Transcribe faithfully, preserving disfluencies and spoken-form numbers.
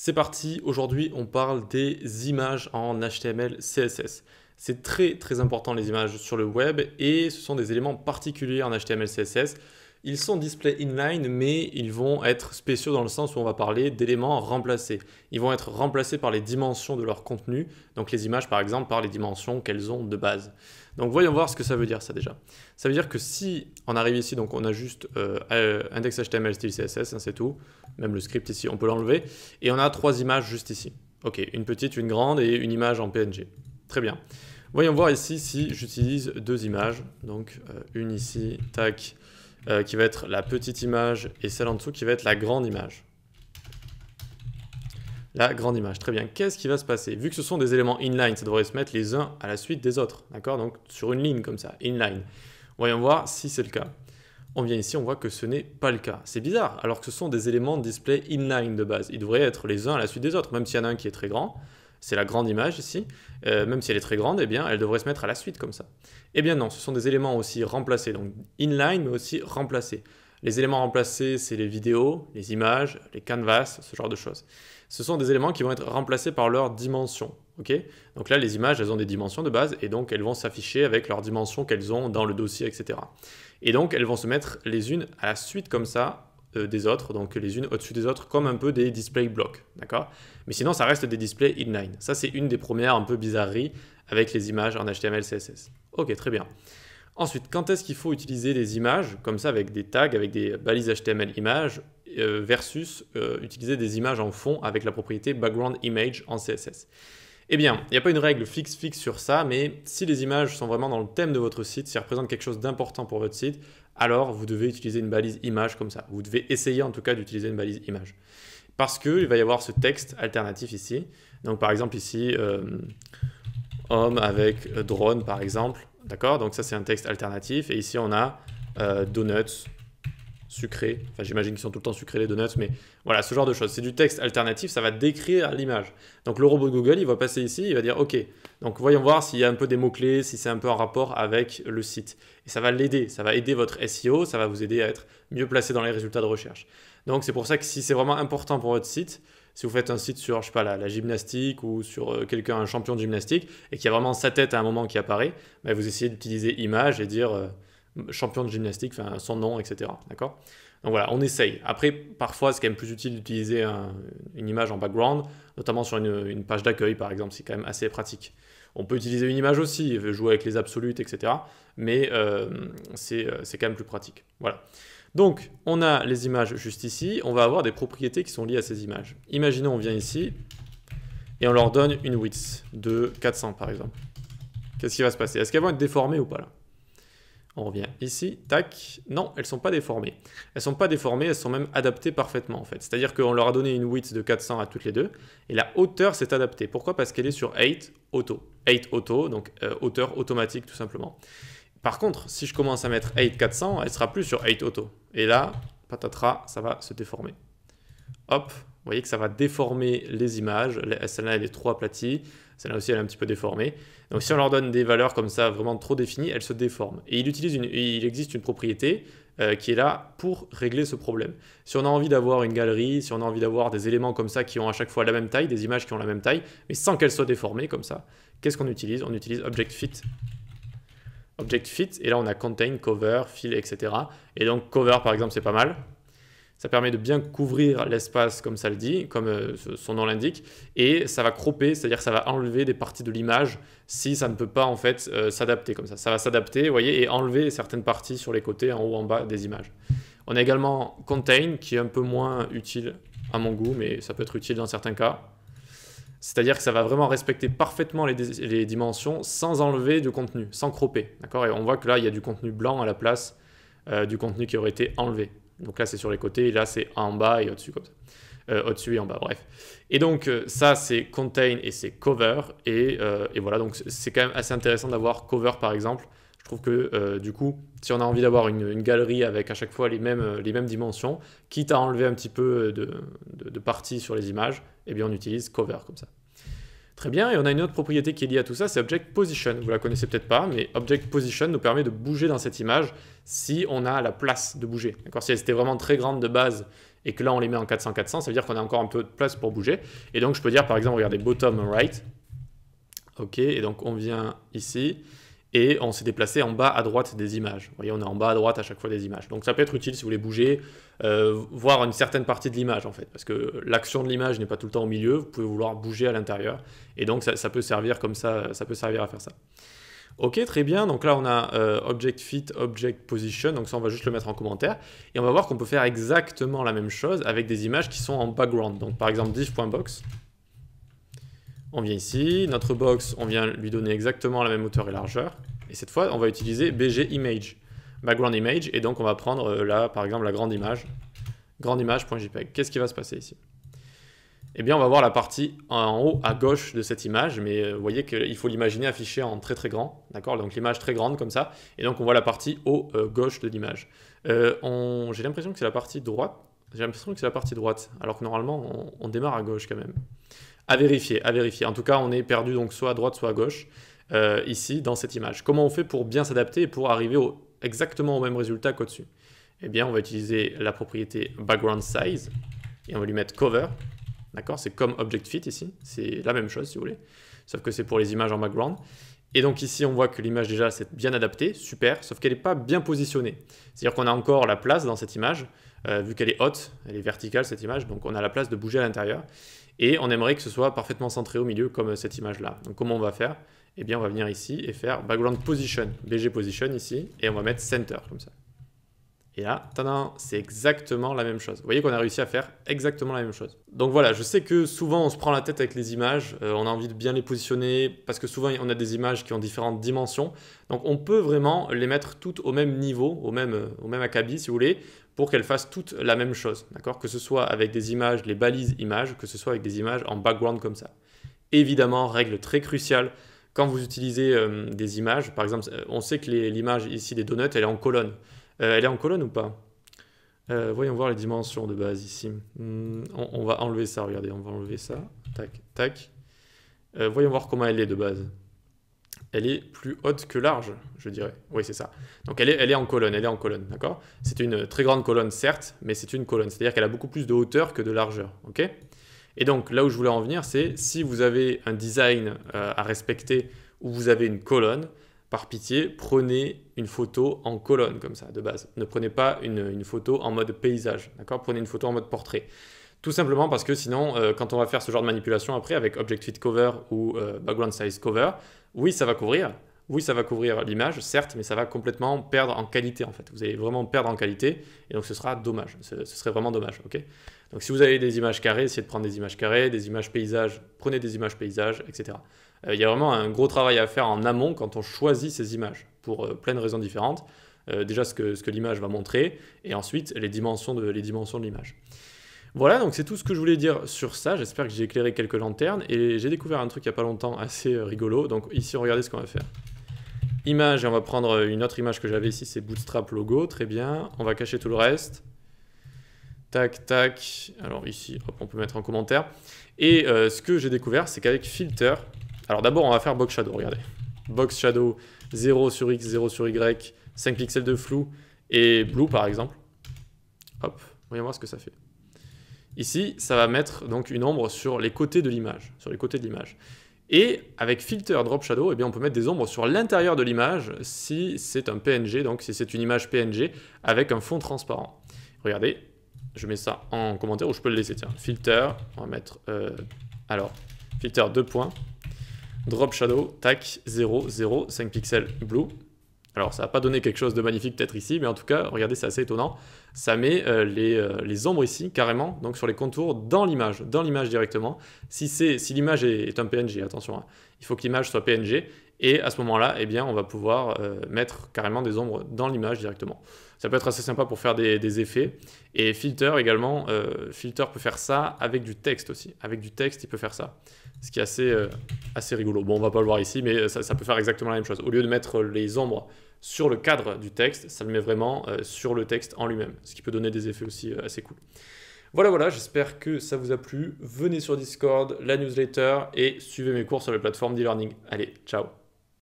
C'est parti, aujourd'hui on parle des images en H T M L C S S. C'est très très important les images sur le web et ce sont des éléments particuliers en H T M L C S S. Ils sont display inline mais ils vont être spéciaux dans le sens où on va parler d'éléments remplacés. Ils vont être remplacés par les dimensions de leur contenu, donc les images par exemple par les dimensions qu'elles ont de base. Donc voyons voir ce que ça veut dire ça déjà. Ça veut dire que si on arrive ici, donc on a juste euh, index H T M L style C S S, hein, c'est tout. Même le script ici, on peut l'enlever. Et on a trois images juste ici. Ok, une petite, une grande et une image en P N G. Très bien. Voyons voir ici si j'utilise deux images. Donc euh, une ici, tac, euh, qui va être la petite image et celle en dessous qui va être la grande image. La grande image, très bien. Qu'est-ce qui va se passer? Vu que ce sont des éléments inline, ça devrait se mettre les uns à la suite des autres, d'accord? Donc sur une ligne comme ça, inline. Voyons voir si c'est le cas. On vient ici, on voit que ce n'est pas le cas. C'est bizarre, alors que ce sont des éléments display inline de base. Ils devraient être les uns à la suite des autres, même s'il y en a un qui est très grand. C'est la grande image ici. Euh, même si elle est très grande, eh bien, elle devrait se mettre à la suite comme ça. Eh bien non, ce sont des éléments aussi remplacés. Donc inline, mais aussi remplacés. Les éléments remplacés, c'est les vidéos, les images, les canvas, ce genre de choses. Ce sont des éléments qui vont être remplacés par leurs dimensions. Okay, donc là, les images, elles ont des dimensions de base et donc elles vont s'afficher avec leurs dimensions qu'elles ont dans le dossier, et cetera. Et donc, elles vont se mettre les unes à la suite comme ça euh, des autres, donc les unes au-dessus des autres comme un peu des display blocks. D'accord? Mais sinon, ça reste des displays inline. Ça, c'est une des premières un peu bizarreries avec les images en H T M L C S S. Ok, très bien. Ensuite, quand est-ce qu'il faut utiliser des images comme ça avec des tags, avec des balises H T M L images euh, versus euh, utiliser des images en fond avec la propriété background image en C S S? Eh bien, il n'y a pas une règle fixe fixe sur ça, mais si les images sont vraiment dans le thème de votre site, si elles représentent quelque chose d'important pour votre site, alors vous devez utiliser une balise image comme ça. Vous devez essayer en tout cas d'utiliser une balise image. Parce qu'il va y avoir ce texte alternatif ici. Donc par exemple ici, euh, homme avec drone par exemple. D'accord, donc ça c'est un texte alternatif. Et ici on a euh, donuts sucrés. Enfin j'imagine qu'ils sont tout le temps sucrés les donuts, mais voilà ce genre de choses. C'est du texte alternatif, ça va décrire l'image. Donc le robot de Google, il va passer ici, il va dire ok. Donc voyons voir s'il y a un peu des mots-clés, si c'est un peu en rapport avec le site. Et ça va l'aider, ça va aider votre S E O, ça va vous aider à être mieux placé dans les résultats de recherche. Donc c'est pour ça que si c'est vraiment important pour votre site, si vous faites un site sur, je sais pas, la, la gymnastique ou sur quelqu'un, un champion de gymnastique, et qu'il y a vraiment sa tête à un moment qui apparaît, bah vous essayez d'utiliser image et dire euh, champion de gymnastique, enfin son nom, et cetera. D'accord? Donc voilà, on essaye. Après, parfois, c'est quand même plus utile d'utiliser un, une image en background, notamment sur une, une page d'accueil, par exemple. C'est quand même assez pratique. On peut utiliser une image aussi, jouer avec les absolutes, et cetera. Mais euh, c'est quand même plus pratique. Voilà. Donc, on a les images juste ici. On va avoir des propriétés qui sont liées à ces images. Imaginons, on vient ici et on leur donne une width de quatre cents, par exemple. Qu'est-ce qui va se passer? Est-ce qu'elles vont être déformées ou pas là? On revient ici, tac. Non, elles ne sont pas déformées. Elles ne sont pas déformées, elles sont même adaptées parfaitement en fait. C'est-à-dire qu'on leur a donné une width de quatre cents à toutes les deux et la hauteur s'est adaptée. Pourquoi? Parce qu'elle est sur eight auto. eight auto, donc euh, hauteur automatique tout simplement. Par contre, si je commence à mettre eight quatre cents, elle sera plus sur eight auto. Et là, patatras, ça va se déformer. Hop, vous voyez que ça va déformer les images. Celle-là, elle est trop aplatie. Celle-là aussi, elle est un petit peu déformée. Donc, si on leur donne des valeurs comme ça, vraiment trop définies, elles se déforment. Et il, utilise une, il existe une propriété euh, qui est là pour régler ce problème. Si on a envie d'avoir une galerie, si on a envie d'avoir des éléments comme ça qui ont à chaque fois la même taille, des images qui ont la même taille, mais sans qu'elles soient déformées comme ça, qu'est-ce qu'on utilise? On utilise Object Fit. Object Fit, et là on a Contain, Cover, Fill, et cetera. Et donc Cover par exemple c'est pas mal. Ça permet de bien couvrir l'espace comme ça le dit, comme euh, son nom l'indique. Et ça va cropper, c'est-à-dire ça va enlever des parties de l'image si ça ne peut pas en fait euh, s'adapter comme ça. Ça va s'adapter, vous voyez, et enlever certaines parties sur les côtés, en haut, en bas des images. On a également Contain qui est un peu moins utile à mon goût, mais ça peut être utile dans certains cas. C'est-à-dire que ça va vraiment respecter parfaitement les, les dimensions sans enlever du contenu, sans cropper. D'accord? Et on voit que là, il y a du contenu blanc à la place euh, du contenu qui aurait été enlevé. Donc là, c'est sur les côtés, et là, c'est en bas et au-dessus, comme ça. Euh, au-dessus et en bas, bref. Et donc, ça, c'est Contain et c'est Cover. Et, euh, et voilà, donc c'est quand même assez intéressant d'avoir Cover, par exemple. Je trouve que, euh, du coup, si on a envie d'avoir une, une galerie avec à chaque fois les mêmes, les mêmes dimensions, quitte à enlever un petit peu de, de, de parties sur les images, eh bien, on utilise Cover comme ça. Très bien, et on a une autre propriété qui est liée à tout ça, c'est Object Position. Vous la connaissez peut-être pas, mais Object Position nous permet de bouger dans cette image si on a la place de bouger. Si elle était vraiment très grande de base et que là on les met en quatre cents quatre cents, ça veut dire qu'on a encore un peu de place pour bouger. Et donc je peux dire par exemple, regardez, bottom right, ok, et donc on vient ici et on s'est déplacé en bas à droite des images. Vous voyez, on est en bas à droite à chaque fois des images. Donc ça peut être utile si vous voulez bouger, euh, voir une certaine partie de l'image en fait, parce que l'action de l'image n'est pas tout le temps au milieu, vous pouvez vouloir bouger à l'intérieur, et donc ça, ça peut servir comme ça, ça peut servir à faire ça. Ok, très bien, donc là on a euh, object fit, object position, donc ça on va juste le mettre en commentaire, et on va voir qu'on peut faire exactement la même chose avec des images qui sont en background. Donc par exemple div.box, on vient ici, notre box, on vient lui donner exactement la même hauteur et largeur, et cette fois on va utiliser B G image, background image, et donc on va prendre euh, là par exemple la grande image, grande image.jpg. Qu'est-ce qui va se passer ici? Eh bien, on va voir la partie en haut à gauche de cette image, mais vous voyez qu'il faut l'imaginer affichée en très très grand, d'accord? Donc l'image très grande comme ça, et donc on voit la partie haut euh, gauche de l'image. Euh, on... J'ai l'impression que c'est la partie droite, j'ai l'impression que c'est la partie droite, alors que normalement on, on démarre à gauche quand même. À vérifier, à vérifier. En tout cas, on est perdu donc soit à droite, soit à gauche, euh, ici dans cette image. Comment on fait pour bien s'adapter et pour arriver au... exactement au même résultat qu'au-dessus? Eh bien, on va utiliser la propriété background size et on va lui mettre cover. D'accord, c'est comme object fit ici, c'est la même chose si vous voulez, sauf que c'est pour les images en background. Et donc ici on voit que l'image déjà c'est bien adaptée, super, sauf qu'elle n'est pas bien positionnée. C'est-à-dire qu'on a encore la place dans cette image, euh, vu qu'elle est haute, elle est verticale cette image, donc on a la place de bouger à l'intérieur. Et on aimerait que ce soit parfaitement centré au milieu comme cette image-là. Donc comment on va faire? Eh bien on va venir ici et faire background position, B G position ici, et on va mettre center comme ça. Et là, c'est exactement la même chose. Vous voyez qu'on a réussi à faire exactement la même chose. Donc voilà, je sais que souvent on se prend la tête avec les images, euh, on a envie de bien les positionner, parce que souvent on a des images qui ont différentes dimensions. Donc on peut vraiment les mettre toutes au même niveau, au même, euh, au même acabit si vous voulez, pour qu'elles fassent toutes la même chose. Que ce soit avec des images, les balises images, que ce soit avec des images en background comme ça. Évidemment, règle très cruciale, quand vous utilisez euh, des images, par exemple, on sait que l'image ici des donuts, elle est en colonne. Euh, elle est en colonne ou pas? euh, Voyons voir les dimensions de base ici. Hum, on, on va enlever ça, regardez, on va enlever ça. Tac, tac. Euh, voyons voir comment elle est de base. Elle est plus haute que large, je dirais. Oui, c'est ça. Donc elle est, elle est en colonne, elle est en colonne, d'accord? C'est une très grande colonne, certes, mais c'est une colonne. C'est-à-dire qu'elle a beaucoup plus de hauteur que de largeur, ok? Et donc là où je voulais en venir, c'est si vous avez un design euh, à respecter où vous avez une colonne, par pitié, prenez une photo en colonne comme ça de base. Ne prenez pas une, une photo en mode paysage, d'accord? Prenez une photo en mode portrait. Tout simplement parce que sinon, euh, quand on va faire ce genre de manipulation après avec Object Fit Cover ou euh, Background Size Cover, oui, ça va couvrir. Oui, ça va couvrir l'image, certes, mais ça va complètement perdre en qualité en fait. Vous allez vraiment perdre en qualité et donc ce sera dommage. Ce, ce serait vraiment dommage, ok? Donc si vous avez des images carrées, essayez de prendre des images carrées, des images paysages, prenez des images paysages, et cetera. Euh, il y a vraiment un gros travail à faire en amont quand on choisit ces images pour euh, plein de raisons différentes. Euh, déjà ce que, ce que l'image va montrer et ensuite les dimensions de les dimensions de l'image. Voilà, donc c'est tout ce que je voulais dire sur ça. J'espère que j'ai éclairé quelques lanternes et j'ai découvert un truc il n'y a pas longtemps assez rigolo. Donc ici, regardez ce qu'on va faire. Image, et on va prendre une autre image que j'avais ici, c'est Bootstrap logo, très bien. On va cacher tout le reste. Tac, tac. Alors ici, hop, on peut mettre en commentaire. Et euh, ce que j'ai découvert, c'est qu'avec filter, alors d'abord, on va faire box shadow, regardez. Box shadow, zéro sur X, zéro sur Y, cinq pixels de flou et blue par exemple. Hop, voyons voir ce que ça fait. Ici, ça va mettre donc une ombre sur les côtés de l'image, sur les côtés de l'image. Et avec filter drop shadow, eh bien on peut mettre des ombres sur l'intérieur de l'image si c'est un P N G, donc si c'est une image P N G avec un fond transparent. Regardez, je mets ça en commentaire ou je peux le laisser. Tiens, filter, on va mettre euh, alors filter deux points, drop shadow, tac, zéro, zéro, cinq pixels blue. Alors ça n'a pas donné quelque chose de magnifique peut-être ici, mais en tout cas, regardez, c'est assez étonnant. Ça met euh, les, euh, les ombres ici, carrément, donc sur les contours, dans l'image, dans l'image directement. Si, si l'image est, est un P N G, attention, hein, il faut que l'image soit P N G, et à ce moment-là, eh bien, on va pouvoir euh, mettre carrément des ombres dans l'image directement. Ça peut être assez sympa pour faire des, des effets, et filter également, euh, filter peut faire ça avec du texte aussi. Avec du texte, il peut faire ça. Ce qui est assez, euh, assez rigolo. Bon, on va pas le voir ici, mais ça, ça peut faire exactement la même chose. Au lieu de mettre les ombres sur le cadre du texte, ça le met vraiment euh, sur le texte en lui-même, ce qui peut donner des effets aussi euh, assez cool. Voilà, voilà, j'espère que ça vous a plu. Venez sur Discord, la newsletter, et suivez mes cours sur les plateformes d'e-learning. Allez, ciao!